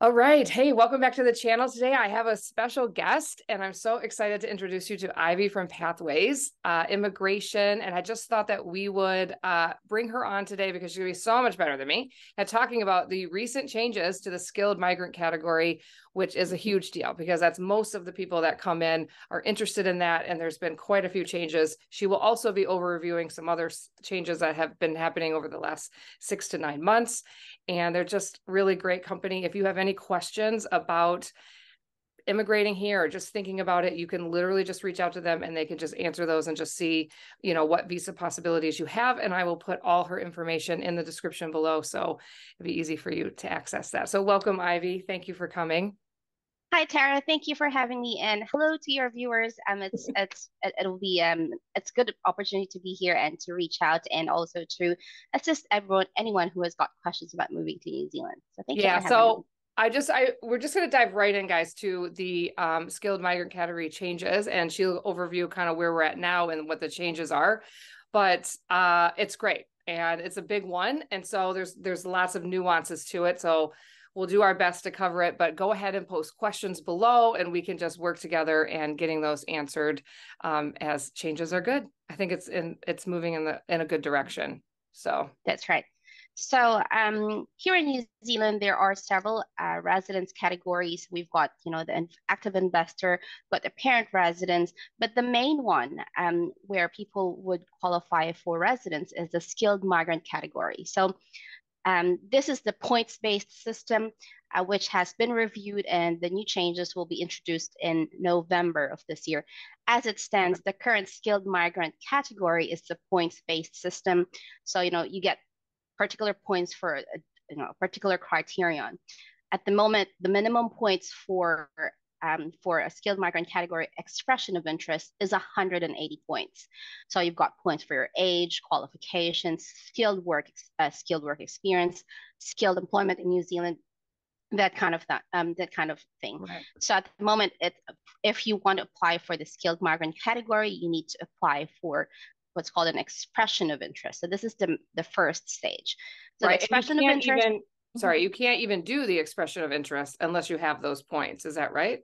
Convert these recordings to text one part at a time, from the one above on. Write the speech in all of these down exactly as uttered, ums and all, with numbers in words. All right. Hey, welcome back to the channel. Today I have a special guest, and I'm so excited to introduce you to Ivy from Pathways, uh, Immigration. And I just thought that we would uh, bring her on today because she's going to be so much better than me at talking about the recent changes to the skilled migrant category, which is a huge deal because that's most of the people that come in are interested in that. And there's been quite a few changes. She will also be overreviewing some other changes that have been happening over the last six to nine months. And they're just really great company. If you have any Any questions about immigrating here or just thinking about it, you can literally just reach out to them and they can just answer those and just see, you know, what visa possibilities you have. And I will put all her information in the description below, so it'd be easy for you to access that. So welcome, Ivy. Thank you for coming. Hi, Tara. Thank you for having me, and hello to your viewers. Um, it's it's it'll be um it's a good opportunity to be here and to reach out and also to assist everyone anyone who has got questions about moving to New Zealand. So thank you. Yeah. For so. Me. I just, I, we're just going to dive right in, guys, to the um, skilled migrant category changes, and she'll overview kind of where we're at now and what the changes are, but uh, it's great. And it's a big one. And so there's, there's lots of nuances to it. So we'll do our best to cover it, but go ahead and post questions below and we can just work together and getting those answered um, as changes are good. I think it's in, it's moving in the, in a good direction. So that's right. So um, here in New Zealand, there are several uh, residence categories. We've got, you know, the active investor, but the parent residence. But the main one um, where people would qualify for residence is the skilled migrant category. So um, this is the points-based system, uh, which has been reviewed, and the new changes will be introduced in November of this year. As it stands, the current skilled migrant category is the points-based system. So, you know, you get particular points for a, you know, particular criterion. At the moment, the minimum points for um, for a skilled migrant category expression of interest is one hundred eighty points. So you've got points for your age, qualifications, skilled work, uh, skilled work experience, skilled employment in New Zealand, that kind of that um that kind of thing. Right. So at the moment, it if you want to apply for the skilled migrant category, you need to apply for what's called an expression of interest. So this is the, the first stage. So right. expression of interest. Even, sorry, you can't even do the expression of interest unless you have those points. Is that right?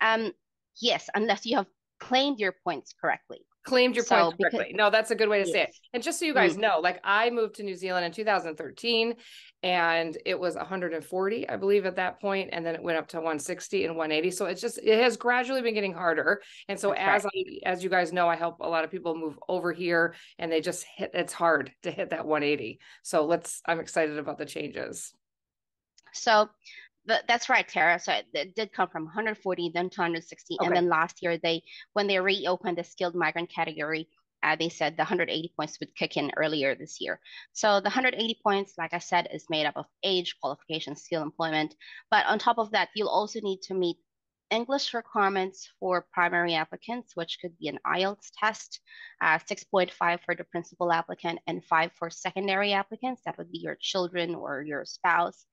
Um, yes, unless you have claimed your points correctly. Claimed your so, points correctly. Because, no, that's a good way to yes. say it. And just so you guys mm-hmm. know, like I moved to New Zealand in two thousand thirteen and it was one hundred forty, I believe, at that point. And then it went up to one sixty and one eighty. So it's just, it has gradually been getting harder. And so that's as right. I, as you guys know, I help a lot of people move over here and they just hit, it's hard to hit that one eighty. So let's, I'm excited about the changes. So But that's right, Tara. So it, it did come from one hundred forty, then two hundred sixty. Okay. And then last year, they when they reopened the skilled migrant category, uh, they said the one hundred eighty points would kick in earlier this year. So the one hundred eighty points, like I said, is made up of age, qualification, skilled employment. But on top of that, you'll also need to meet English requirements for primary applicants, which could be an I E L T S test, uh, six point five for the principal applicant and five for secondary applicants. That would be your children or your spouse.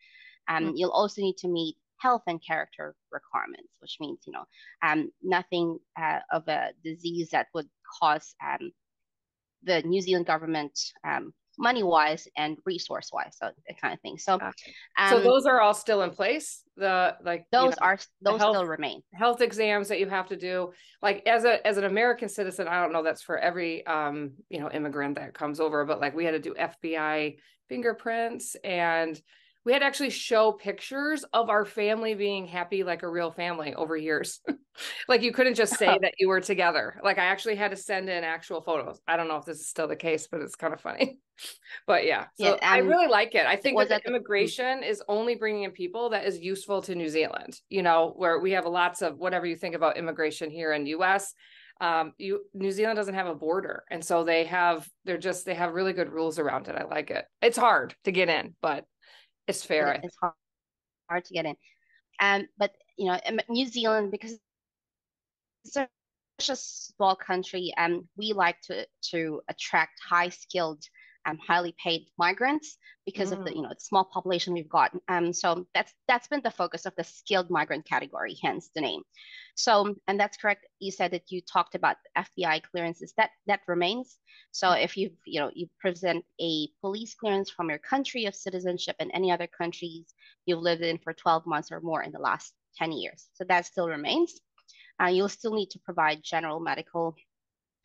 Um, you'll also need to meet health and character requirements, which means, you know, um, nothing uh, of a disease that would cause um, the New Zealand government um, money-wise and resource-wise, so that kind of thing. So, okay. um, so those are all still in place. The like those you know, are those health, still remain health exams that you have to do. Like as a as an American citizen, I don't know that's for every um you know immigrant that comes over, but like we had to do F B I fingerprints and. We had to actually show pictures of our family being happy like a real family over years. Like you couldn't just say that you were together. Like I actually had to send in actual photos. I don't know if this is still the case, but it's kind of funny. But yeah, so yeah, um, I really like it. I think that, that immigration the is only bringing in people that is useful to New Zealand, you know, where we have lots of whatever you think about immigration here in U S, um, you, New Zealand doesn't have a border. And so they have, they're just, they have really good rules around it. I like it. It's hard to get in, but it's fair. It's hard, hard to get in. Um, but, you know, New Zealand, because it's a small country, um, we like to, to attract high-skilled um, highly paid migrants because mm. of the, you know, the small population we've got. Um, so that's that's been the focus of the skilled migrant category, hence the name. So, and that's correct. You said that you talked about F B I clearances. That that remains. So if you you know you present a police clearance from your country of citizenship and any other countries you've lived in for twelve months or more in the last ten years, so that still remains. Uh, you'll still need to provide general medical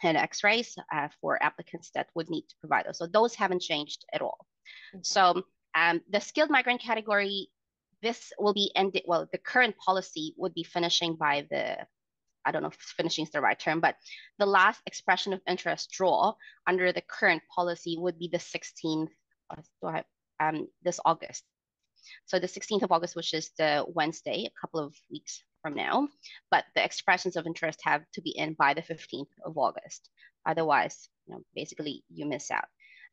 and x-rays uh, for applicants that would need to provide those. So those haven't changed at all. Mm-hmm. So um, the skilled migrant category, this will be ended, well, the current policy would be finishing by the, I don't know if finishing is the right term, but the last expression of interest draw under the current policy would be the sixteenth, of, um, this August. So the sixteenth of August, which is the Wednesday, a couple of weeks from now, but the expressions of interest have to be in by the fifteenth of August. Otherwise, you know, basically you miss out.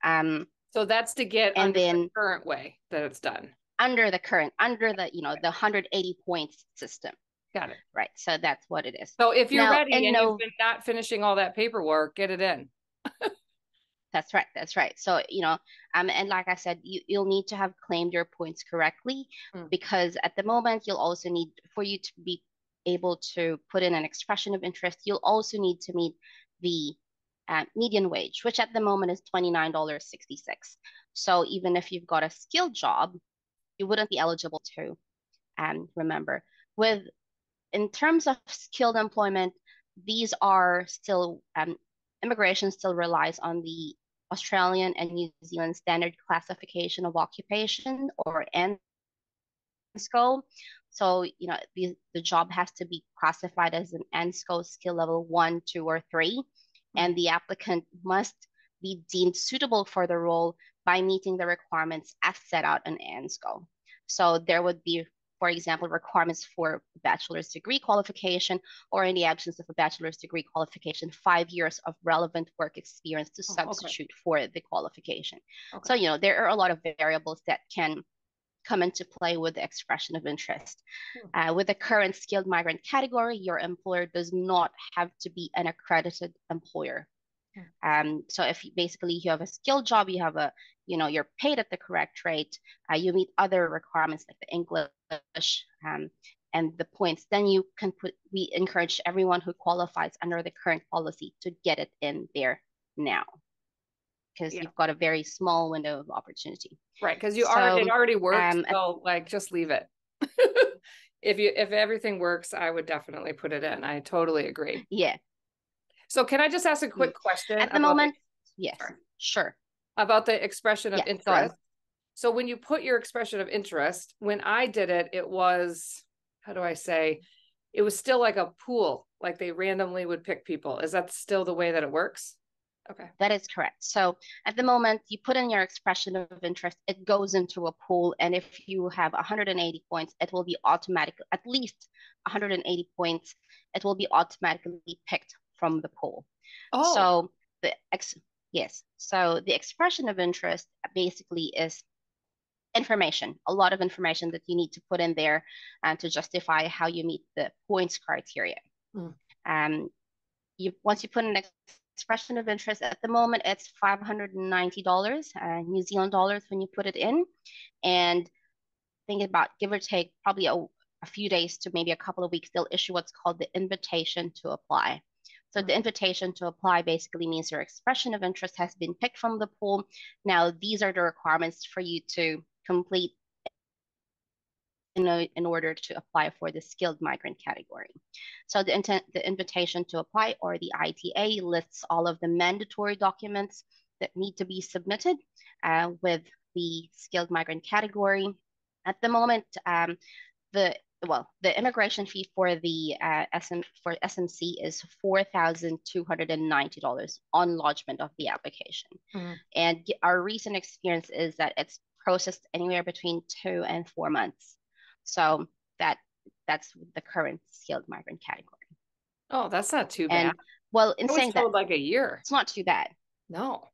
Um, so that's to get and under then the current way that it's done. Under the current, under the, you know, the one hundred eighty points system. Got it. Right. So that's what it is. So if you're now, ready and, and no, you've been not finishing all that paperwork, get it in. That's right. That's right. So, you know, um, and like I said, you, you'll need to have claimed your points correctly, mm. because at the moment you'll also need, for you to be able to put in an expression of interest, you'll also need to meet the uh, median wage, which at the moment is twenty-nine dollars and sixty-six cents. So even if you've got a skilled job, you wouldn't be eligible to um, remember. With, in terms of skilled employment, these are still, um, immigration still relies on the Australian and New Zealand Standard Classification of Occupation, or ANZSCO. So, you know, the, the job has to be classified as an ANZSCO skill level one, two, or three, and the applicant must be deemed suitable for the role by meeting the requirements as set out in ANZSCO. So there would be, for example, requirements for bachelor's degree qualification, or in the absence of a bachelor's degree qualification, five years of relevant work experience to substitute oh, okay. for the qualification. Okay. So, you know, there are a lot of variables that can come into play with the expression of interest. Hmm. Uh, with the current skilled migrant category, your employer does not have to be an accredited employer. Um, so if you, basically you have a skilled job, you have a, you know, you're paid at the correct rate, uh, you meet other requirements like the English um, and the points, then you can put, we encourage everyone who qualifies under the current policy to get it in there now, because yeah. you've got a very small window of opportunity. Right, because you so, are, it already works, um, so like just leave it. If you, if everything works, I would definitely put it in. I totally agree. Yeah. So can I just ask a quick question? At the moment, the, yes, sure. sure. About the expression of yes, interest. So when you put your expression of interest, when I did it, it was, how do I say, it was still like a pool, like they randomly would pick people. Is that still the way that it works? Okay. That is correct. So at the moment, you put in your expression of interest, it goes into a pool. And if you have one hundred eighty points, it will be automatic, at least one hundred eighty points, it will be automatically picked from the pool. Oh. So the ex yes. So the expression of interest basically is information, a lot of information that you need to put in there and uh, to justify how you meet the points criteria. Mm. Um, you once you put an ex expression of interest, at the moment it's five hundred ninety dollars uh, New Zealand dollars when you put it in, and think about give or take probably a, a few days to maybe a couple of weeks, they'll issue what's called the invitation to apply. So the invitation to apply basically means your expression of interest has been picked from the pool. Now, these are the requirements for you to complete in, a, in order to apply for the skilled migrant category. So the, intent, the invitation to apply, or the I T A, lists all of the mandatory documents that need to be submitted uh, with the skilled migrant category. At the moment, um, the Well, the immigration fee for the uh, S M for S M C is four thousand two hundred and ninety dollars on lodgement of the application, mm-hmm. and our recent experience is that it's processed anywhere between two and four months. So that that's the current skilled migrant category. Oh, that's not too bad. And, well, in saying that, like a year, it's not too bad. No,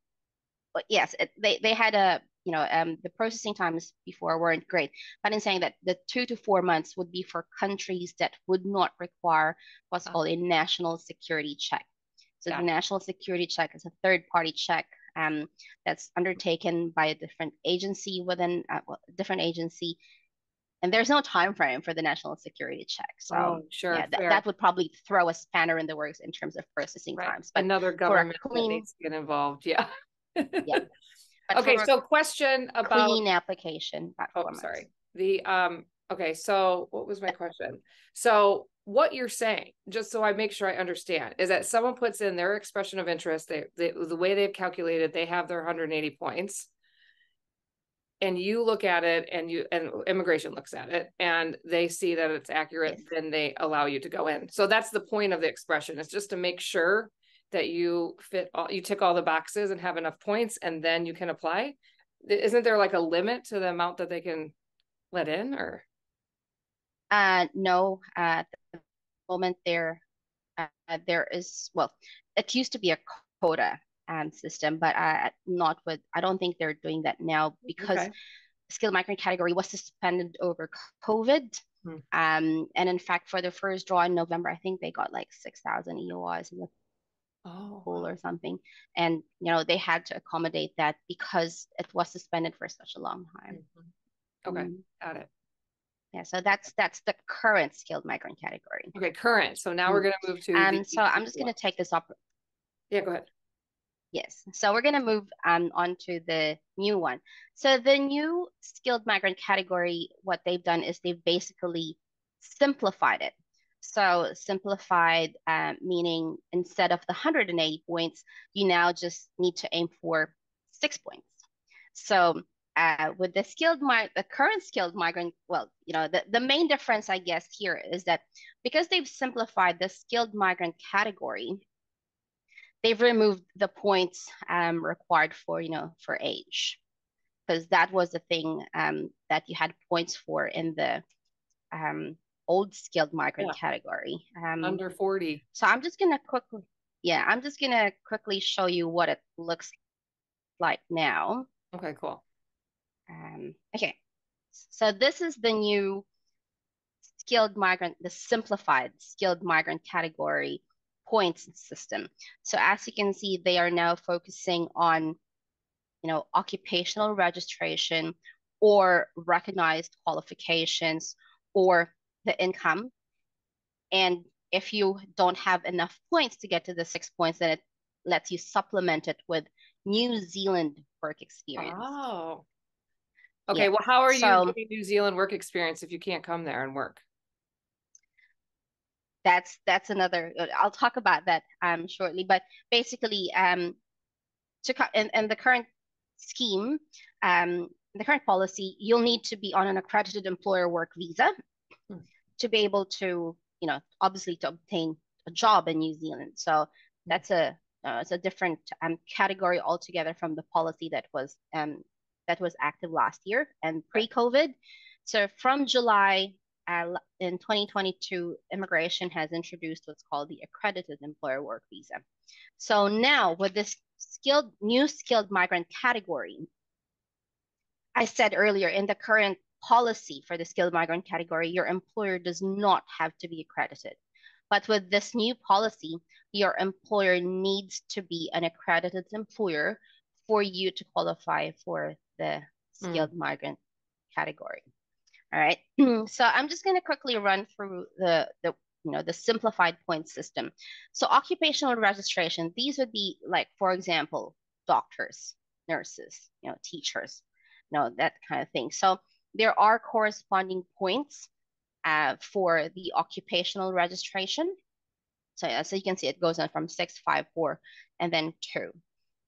but yes, it, they they had a. You know, um, the processing times before weren't great, but in saying that the two to four months would be for countries that would not require what's called a national security check. So yeah. the national security check is a third party check um, that's undertaken by a different agency within a uh, different agency. And there's no time frame for the national security check. So oh, sure, yeah, th that would probably throw a spanner in the works in terms of processing right. times. But another government clean, needs to get involved. Yeah. yeah. But okay. So question about clean application. Oh, I'm sorry. The, um, okay. So what was my question? So what you're saying, just so I make sure I understand, is that someone puts in their expression of interest, they, they, the way they've calculated, they have their one hundred eighty points. And you look at it, and you and immigration looks at it, and they see that it's accurate, yes. then they allow you to go in. So that's the point of the expression. It's just to make sure that you fit all, you tick all the boxes and have enough points, and then you can apply. Isn't there like a limit to the amount that they can let in, or? Uh, no, uh, at the moment there, uh, there is well, it used to be a quota. And system, but uh, not with, I don't think they're doing that now because okay. the skilled migrant category was suspended over COVID. Hmm. Um, and in fact, for the first draw in November, I think they got like six thousand E O Rs in the oh. pool or something. And, you know, they had to accommodate that because it was suspended for such a long time. Mm-hmm. Okay, um, got it. Yeah, so that's that's the current skilled migrant category. Okay, current. So now mm-hmm. we're going to move to. Um, so I'm just going to take this up. Yeah, go ahead. Yes, so we're going to move um, on to the new one. So the new skilled migrant category, what they've done is they've basically simplified it. So simplified, uh, meaning instead of the one hundred eighty points, you now just need to aim for six points. So uh, with the skilled, the current skilled migrant, well, you know, the, the main difference, I guess, here is that because they've simplified the skilled migrant category, they've removed the points um, required for, you know, for age, because that was the thing um, that you had points for in the um, old skilled migrant yeah. category. Um, Under forty. So I'm just gonna quickly, yeah, I'm just gonna quickly show you what it looks like now. Okay, cool. Um, okay, so this is the new skilled migrant, the simplified skilled migrant category points system. So as you can see, they are now focusing on, you know, occupational registration or recognized qualifications or the income. And if you don't have enough points to get to the six points, then it lets you supplement it with New Zealand work experience. Oh, okay. Yeah. Well, how are so, you doing New Zealand work experience if you can't come there and work? That's that's another, I'll talk about that um, shortly, but basically um, to and, and the current scheme, um, the current policy, you'll need to be on an accredited employer work visa hmm. to be able to, you know, obviously to obtain a job in New Zealand. So that's a, uh, it's a different um, category altogether from the policy that was, um, that was active last year and pre-COVID. So from July, Uh, in twenty twenty-two, immigration has introduced what's called the accredited employer work visa. So now with this skilled, new skilled migrant category, I said earlier in the current policy for the skilled migrant category, your employer does not have to be accredited. But with this new policy, your employer needs to be an accredited employer for you to qualify for the skilled mm. migrant category. All right, so I'm just going to quickly run through the, the, you know, the simplified point system. So occupational registration, these would be like, for example, doctors, nurses, you know, teachers, you know, that kind of thing. So there are corresponding points uh, for the occupational registration. So, yeah, so you can see it goes on from six, five, four, and then two.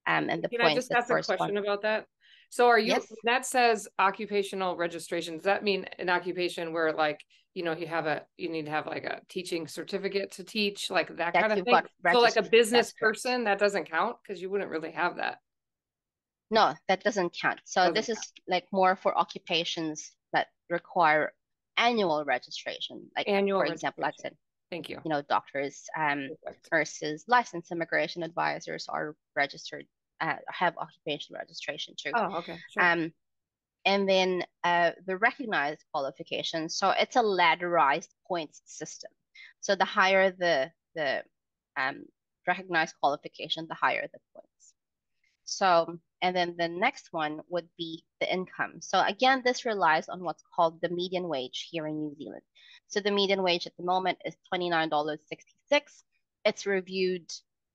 Um, and the Can I just ask a question about that? So are you, yes. that says occupational registration, does that mean an occupation where like, you know, you have a, you need to have like a teaching certificate to teach, like that, that kind of thing? So like a business person, that doesn't count because you wouldn't really have that. No, that doesn't count. So doesn't this count. Is like more for occupations that require annual registration. Like annual, for example, I said. Thank you. You know, doctors, um, Perfect. nurses, licensed immigration advisors are registered, uh, have occupational registration too. Oh, okay. Sure. Um, and then uh, the recognized qualification. So it's a ladderized points system. So the higher the the um, recognized qualification, the higher the points. So, and then the next one would be the income. So again, this relies on what's called the median wage here in New Zealand. So the median wage at the moment is twenty-nine dollars and sixty-six cents. It's reviewed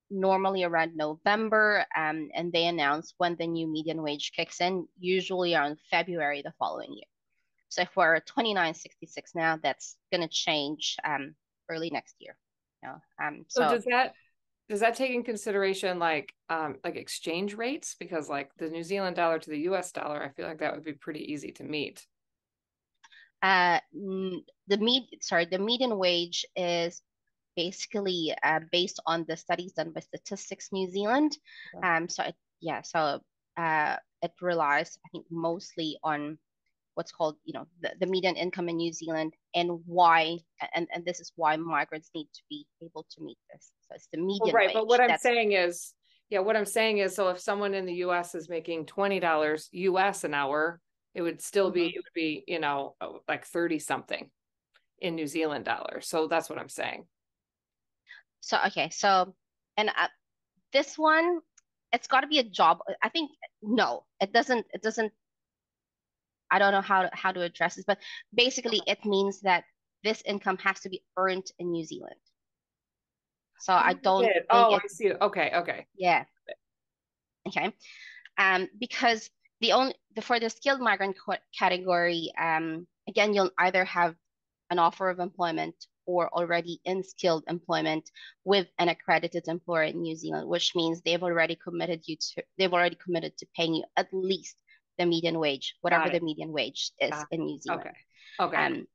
normally around November, um, and they announce when the new median wage kicks in, usually around February the following year. So if we're at twenty-nine dollars and sixty-six cents now, that's going to change um, early next year. You know? um, so, so does that does that take in consideration like um, like exchange rates? Because like the New Zealand dollar to the U S dollar, I feel like that would be pretty easy to meet. Uh, the med sorry, the median wage is basically uh, based on the studies done by Statistics New Zealand. Okay. Um, so it, yeah, so uh, it relies, I think, mostly on what's called, you know, the, the median income in New Zealand and why, and, and this is why migrants need to be able to meet this. So it's the median wage. Well, right, but what I'm saying is, yeah, what I'm saying is, so if someone in the U S is making twenty dollars U S an hour, it would still mm-hmm. be, it would be, you know, like thirty something in New Zealand dollars. So that's what I'm saying. So, okay. So, and uh, this one, it's got to be a job. I think, no, it doesn't, it doesn't, I don't know how to, how to address this, but basically it means that this income has to be earned in New Zealand. So I don't. Think oh, I see. Okay. Okay. Yeah. Okay. Um, because the only, the, for the skilled migrant category, um, again, you'll either have an offer of employment or already in skilled employment with an accredited employer in New Zealand, which means they've already committed you to, they've already committed to paying you at least the median wage, whatever the median wage is in New Zealand. Okay. Okay. Um,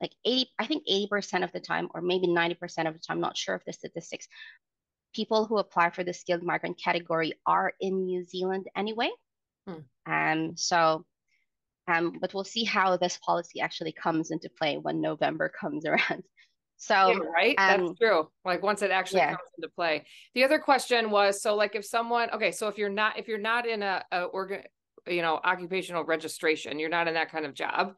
like eighty, I think eighty percent of the time, or maybe ninety percent of the time, not sure of the statistics, people who apply for the skilled migrant category are in New Zealand anyway. Hmm. Um, so, um, but we'll see how this policy actually comes into play when November comes around. So, yeah, right. Um, that's true. Like once it actually yeah. comes into play. The other question was, so like if someone, okay, so if you're not, if you're not in a, a organ, you know, occupational registration, you're not in that kind of job.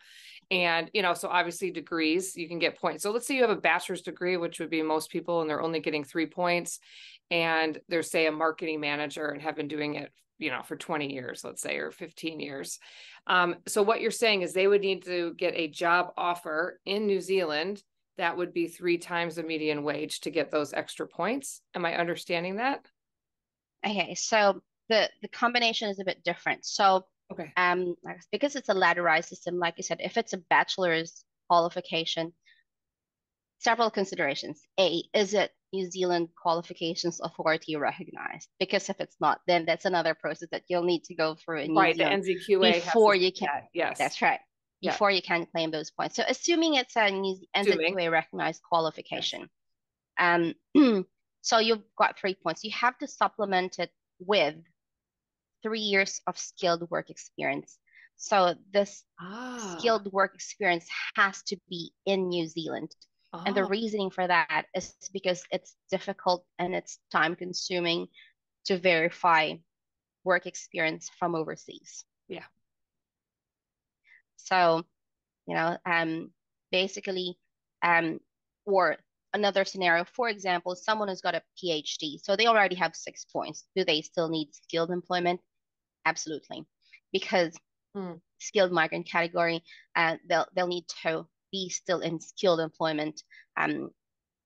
And, you know, so obviously degrees, you can get points. So let's say you have a bachelor's degree, which would be most people, and they're only getting three points. And they're, say, a marketing manager and have been doing it, you know, for twenty years, let's say, or fifteen years. Um, so what you're saying is they would need to get a job offer in New Zealand that would be three times the median wage to get those extra points. Am I understanding that? Okay. So The, the combination is a bit different. So okay. um, because it's a ladderized system, like you said, if it's a bachelor's qualification, several considerations. A, is it New Zealand Qualifications Authority recognized? Because if it's not, then that's another process that you'll need to go through in New right, Zealand the N Z Q A before has you can. That. Yes, that's right. Yeah. Before you can claim those points. So assuming it's a New N Z Q A recognized qualification, yes. um, so you've got three points. You have to supplement it with three years of skilled work experience. So this ah. skilled work experience has to be in New Zealand. Ah. And the reasoning for that is because it's difficult and it's time consuming to verify work experience from overseas. Yeah. So, you know, um, basically, um, or another scenario, for example, someone who's got a PhD, so they already have six points. Do they still need skilled employment? Absolutely, because mm. skilled migrant category, uh, they'll they'll need to be still in skilled employment, um,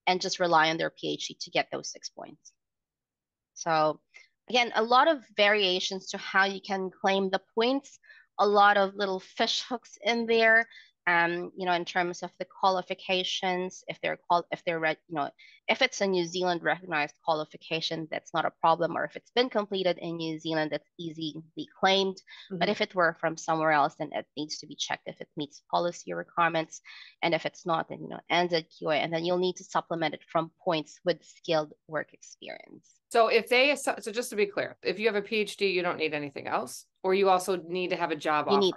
and just rely on their PhD to get those six points. So, again, a lot of variations to how you can claim the points. A lot of little fish hooks in there, um, you know, in terms of the qualifications. If they're called, if they're re you know, if it's a New Zealand recognized qualification, that's not a problem. Or if it's been completed in New Zealand, that's easily claimed. Mm-hmm. But if it were from somewhere else, then it needs to be checked if it meets policy requirements. And if it's not, then, you know, N Z Q A, and then you'll need to supplement it from points with skilled work experience. So if they, so just to be clear, if you have a PhD, you don't need anything else, or you also need to have a job you offer. Need,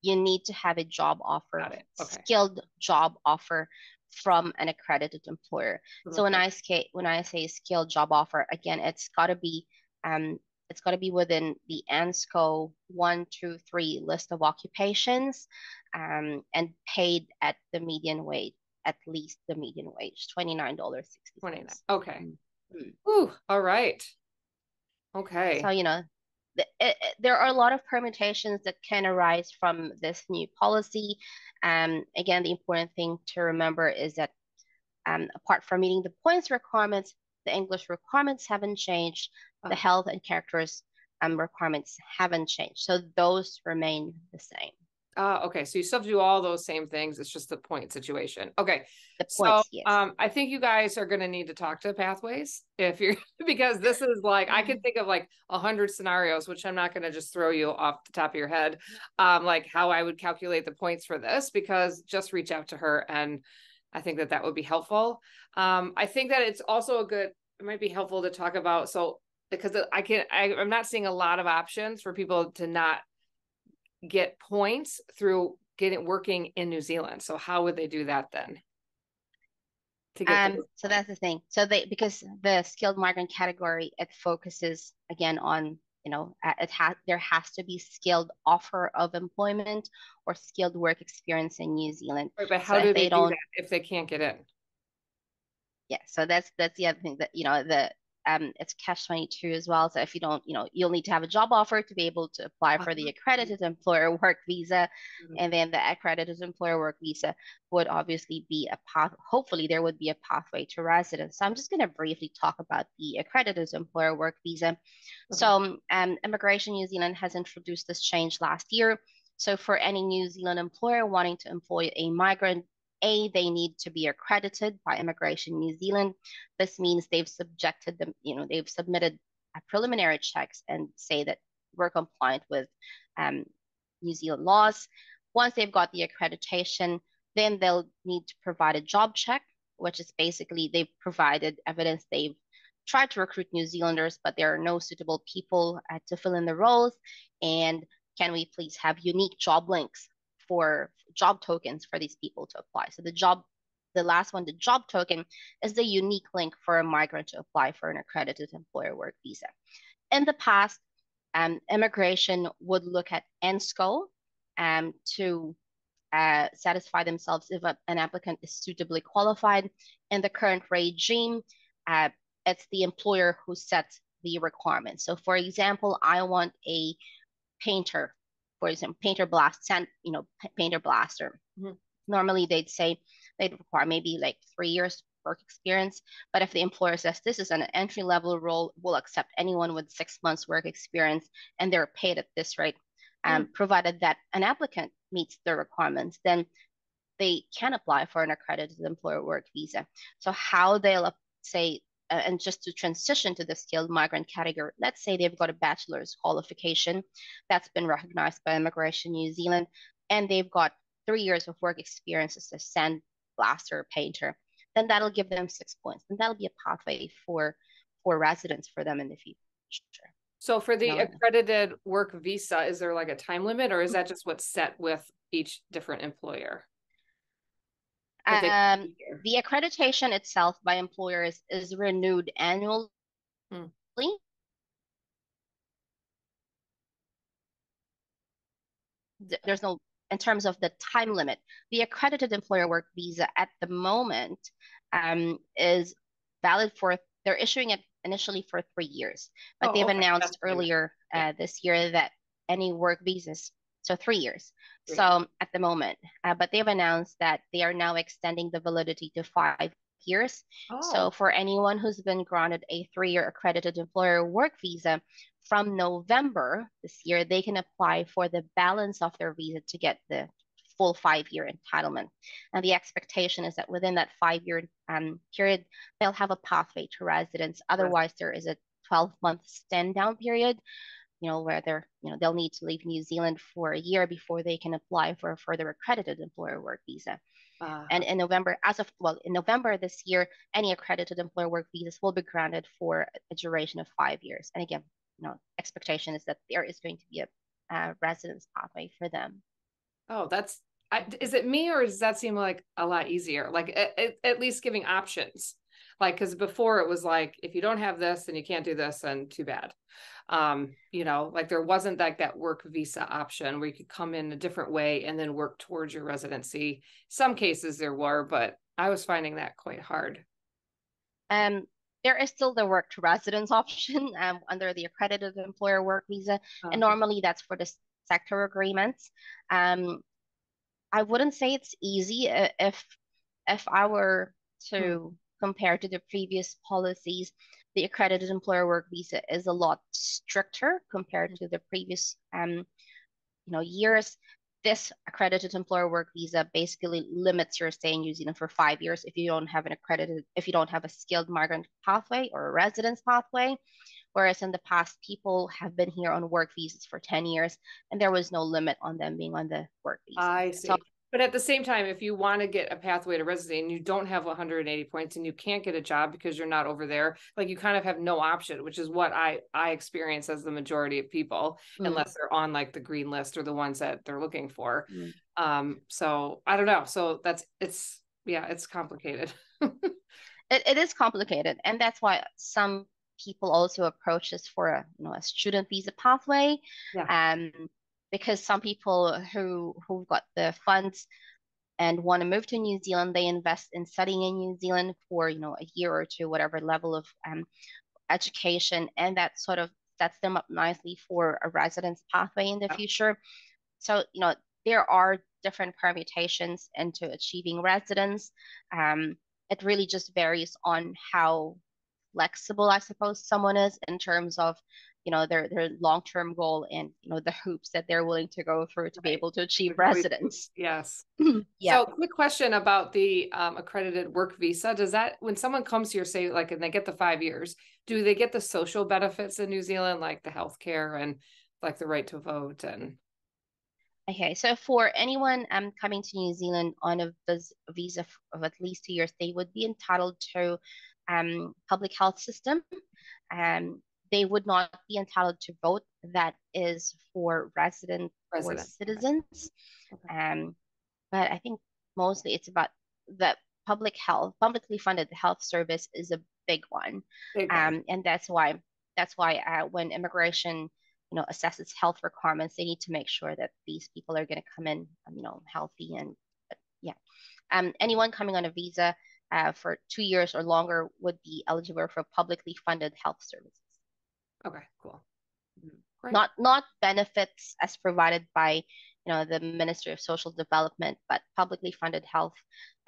you need to have a job offer, okay. skilled job offer from an accredited employer. Okay. So when I say, when I say skilled job offer, again, it's got to be, um, it's got to be within the ANZSCO one, two, three list of occupations, um, and paid at the median wage, at least the median wage, twenty-nine dollars and sixty cents. Okay. Mm-hmm. Ooh, all right. Okay. So, you know, th it, it, there are a lot of permutations that can arise from this new policy. Um, again, the important thing to remember is that um, apart from meeting the points requirements, the English requirements haven't changed. Oh. The health and characters um, requirements haven't changed. So those remain the same. Uh, okay, so you still have to do all those same things. It's just the point situation. Okay, the points, so yes. um, I think you guys are going to need to talk to Pathways if you're because this is like I can think of like a hundred scenarios, which I'm not going to just throw you off the top of your head, um, like how I would calculate the points for this. Because just reach out to her, and I think that that would be helpful. Um, I think that it's also a good. It might be helpful to talk about so because I can I, I'm not seeing a lot of options for people to not get points through getting working in New Zealand. So how would they do that then? To get um, so that's the thing. So they, because the skilled migrant category, it focuses again on, you know, it has, there has to be skilled offer of employment or skilled work experience in New Zealand. Right, but how so do they, they don't, do that if they can't get in? Yeah. So that's, that's the other thing that, you know, the, Um, it's catch twenty-two as well. So if you don't, you know, you'll need to have a job offer to be able to apply for the accredited employer work visa. Mm-hmm. And then the accredited employer work visa would obviously be a path. Hopefully there would be a pathway to residence. So I'm just going to briefly talk about the accredited employer work visa. Mm-hmm. So um, Immigration New Zealand has introduced this change last year. So for any New Zealand employer wanting to employ a migrant, A, they need to be accredited by Immigration New Zealand. This means they've subjected them, you know, they've submitted a preliminary checks and say that we're compliant with um, New Zealand laws. Once they've got the accreditation, then they'll need to provide a job check, which is basically they've provided evidence they've tried to recruit New Zealanders, but there are no suitable people uh, to fill in the roles. And can we please have unique job links for job tokens for these people to apply? So the job, the last one, the job token is the unique link for a migrant to apply for an accredited employer work visa. In the past, um, immigration would look at ANZSCO um, to uh, satisfy themselves if a, an applicant is suitably qualified. In the current regime, uh, it's the employer who sets the requirements. So for example, I want a painter, for example, painter blast, sand, you know, painter blaster. Mm-hmm. Normally they'd say they'd require maybe like three years work experience. But if the employer says this is an entry level role, we'll accept anyone with six months work experience and they're paid at this rate. Um, mm-hmm. Provided that an applicant meets the requirements, then they can apply for an accredited employer work visa. So how they'll say, Uh, and just to transition to the skilled migrant category, let's say they've got a bachelor's qualification that's been recognized by Immigration New Zealand, and they've got three years of work experience as a sand blaster painter, then that'll give them six points. And that'll be a pathway for, for residence for them in the future. So for the no, accredited no. work visa, is there like a time limit, or is that just what's set with each different employer? Um, the accreditation itself by employers is renewed annually. Hmm. There's no, in terms of the time limit, the accredited employer work visa at the moment um, is valid for, they're issuing it initially for three years, but oh, they've okay. announced That's earlier uh, this year that any work visas So three years. Three. So at the moment, uh, but they've announced that they are now extending the validity to five years. Oh. So for anyone who's been granted a three-year accredited employer work visa, from November this year, they can apply for the balance of their visa to get the full five-year entitlement. And the expectation is that within that five-year um, period, they'll have a pathway to residence. Otherwise, right. there is a twelve-month stand-down period, you know, where they're, you know, they'll need to leave New Zealand for a year before they can apply for a further accredited employer work visa. Uh, and in November, as of, well, in November this year, any accredited employer work visas will be granted for a duration of five years. And again, you know, expectation is that there is going to be a uh, residence pathway for them. Oh, that's, I, is it me or does that seem like a lot easier? Like at, at least giving options. Like, cause before it was like, if you don't have this, then you can't do this and too bad. Um, you know, like there wasn't like that work visa option where you could come in a different way and then work towards your residency. Some cases there were, but I was finding that quite hard. Um, there is still the work to residence option um, under the accredited employer work visa. Okay. And normally that's for the sector agreements. Um, I wouldn't say it's easy. If, if I were to mm-hmm. compare to the previous policies, the accredited employer work visa is a lot stricter compared mm-hmm. to the previous um, you know, years. This accredited employer work visa basically limits your stay in New Zealand for five years if you don't have an accredited, if you don't have a skilled migrant pathway or a residence pathway. Whereas in the past, people have been here on work visas for ten years, and there was no limit on them being on the work visa. I see. So, but at the same time, if you want to get a pathway to residency and you don't have one hundred eighty points and you can't get a job because you're not over there, like you kind of have no option, which is what I, I experience as the majority of people, mm-hmm. unless they're on like the green list or the ones that they're looking for. Mm-hmm. Um, so I don't know. So that's, it's, yeah, it's complicated. it, it is complicated. And that's why some people also approach this for a, you know, a student visa pathway. Yeah. Um, because some people who who've got the funds and want to move to New Zealand, they invest in studying in New Zealand for, you know, a year or two, whatever level of um, education, and that sort of sets them up nicely for a residence pathway in the yeah. future. So, you know, there are different permutations into achieving residence. Um, it really just varies on how flexible, I suppose, someone is in terms of, you know, their, their long-term goal and, you know, the hoops that they're willing to go through to right. be able to achieve residence. Yes. yeah. So quick question about the um, accredited work visa. Does that, when someone comes here, say like, and they get the five years, do they get the social benefits in New Zealand, like the healthcare and like the right to vote? And okay. So for anyone um, coming to New Zealand on a visa of at least two years, they would be entitled to um, public health system. Um, They would not be entitled to vote. That is for resident President. or citizens. Okay. Um, but I think mostly it's about the public health, publicly funded health service is a big one. Okay. Um, and that's why that's why uh, when immigration, you know, assesses health requirements, they need to make sure that these people are going to come in, you know, healthy and yeah. Um, anyone coming on a visa uh, for two years or longer would be eligible for publicly funded health services. Okay, cool. Great. Not not benefits as provided by, you know, the Ministry of Social Development, but publicly funded health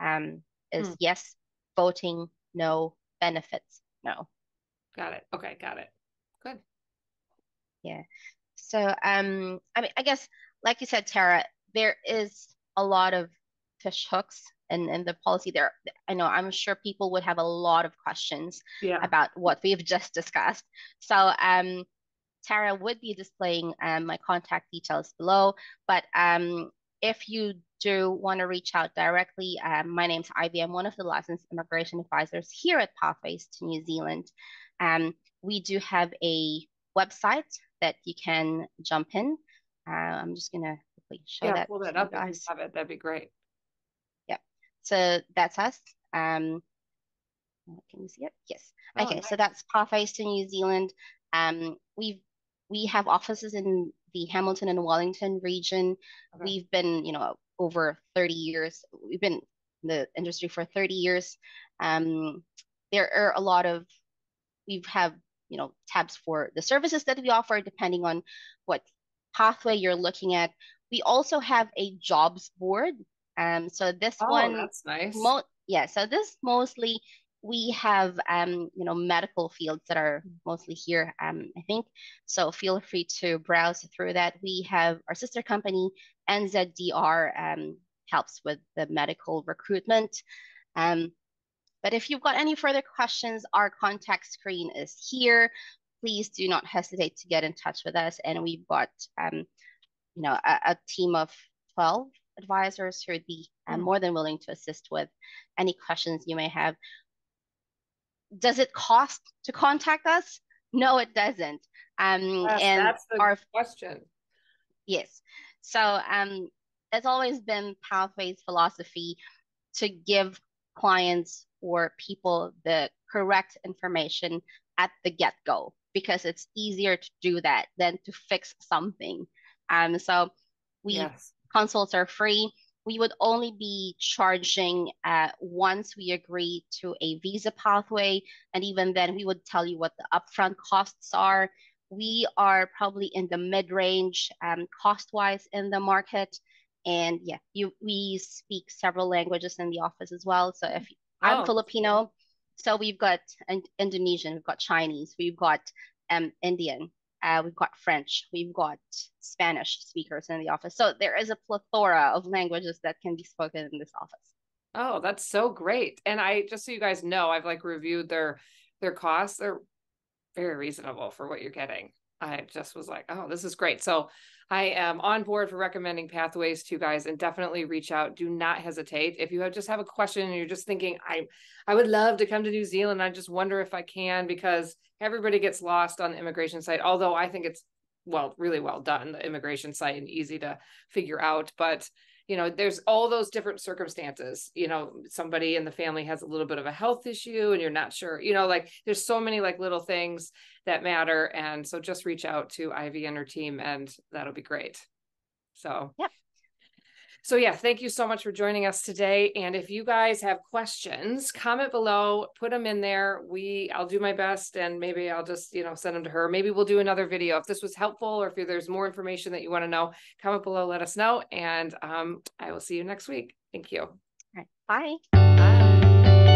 um, is mm. yes, voting, no, benefits, no. Got it. Okay, got it. Good. Yeah. So, um, I mean, I guess, like you said, Tara, there is a lot of fish hooks and, and the policy there. I know I'm sure people would have a lot of questions yeah. about what we've just discussed. So um, Tara would be displaying um, my contact details below, but um, if you do want to reach out directly, um, my name's Ivy. I'm one of the licensed immigration advisors here at Pathways to New Zealand. Um, we do have a website that you can jump in. Uh, I'm just going to quickly show yeah, that. Pull that up guys. If you have it. That'd be great. So that's us. Um, can you see it? Yes. Oh, okay. Nice. So that's Pathways to New Zealand. Um, we've we have offices in the Hamilton and Wellington region. Okay. We've been, you know, over thirty years. We've been in the industry for thirty years. Um, there are a lot of we have, you know, tabs for the services that we offer depending on what pathway you're looking at. We also have a jobs board. Um, so this oh, one, that's nice. mo- yeah, so this mostly we have, um, you know, medical fields that are mostly here, um, I think. So feel free to browse through that. We have our sister company, N Z D R, um, helps with the medical recruitment. Um, but if you've got any further questions, our contact screen is here. Please do not hesitate to get in touch with us. And we've got, um, you know, a, a team of twelve. Advisors who would be uh, more than willing to assist with any questions you may have. Does it cost to contact us? No, it doesn't. Um, yes, and that's the our question. Yes. So um, it's always been Pathways' philosophy to give clients or people the correct information at the get-go, because it's easier to do that than to fix something. Um, so we... Yes. Consults are free. we would only be charging uh, once we agree to a visa pathway. And even then, we would tell you what the upfront costs are. We are probably in the mid-range um, cost-wise in the market. And yeah, you, we speak several languages in the office as well. So if I'm oh. Filipino, so we've got an Indonesian, we've got Chinese, we've got um, Indian, uh, we've got French, we've got Spanish speakers in the office. So there is a plethora of languages that can be spoken in this office. Oh, that's so great. And I, just so you guys know, I've like reviewed their, their costs. They're very reasonable for what you're getting. I just was like, oh, this is great. So I am on board for recommending Pathways to you guys, and definitely reach out. Do not hesitate. If you have, just have a question and you're just thinking, I, I would love to come to New Zealand, I just wonder if I can, because everybody gets lost on the immigration site. Although I think it's, well, really well done, the immigration site, and easy to figure out. But you know, there's all those different circumstances, you know, somebody in the family has a little bit of a health issue and you're not sure, you know, like there's so many like little things that matter. And so just reach out to Ivy and her team, and that'll be great. So, yeah. So yeah, thank you so much for joining us today. And if you guys have questions, comment below, put them in there. We, I'll do my best, and maybe I'll just, you know, send them to her. Maybe we'll do another video. If this was helpful, or if there's more information that you want to know, comment below, let us know. And um, I will see you next week. Thank you. All right. Bye. Bye.